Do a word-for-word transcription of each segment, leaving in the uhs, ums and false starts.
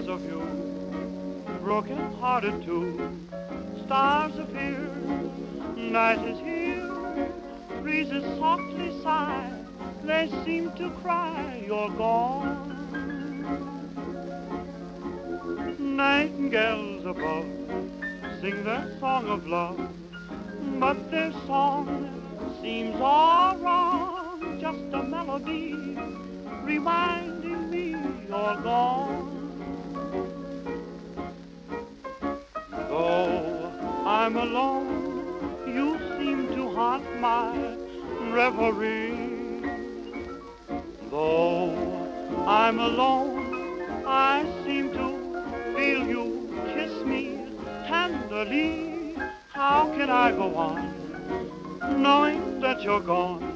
because of you. Broken hearted too. Stars appear, night is here. Breezes softly sigh, they seem to cry, you're gone. Nightingales above sing their song of love, but their song seems all wrong. Just a melody reminding me you're gone. Though I'm alone, you seem to haunt my reverie. Though I'm alone, I seem to feel you kiss me tenderly. How can I go on knowing that you're gone?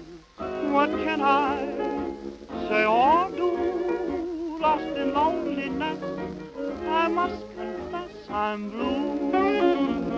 What can I say or do? Lost in loneliness, I must confess I'm blue.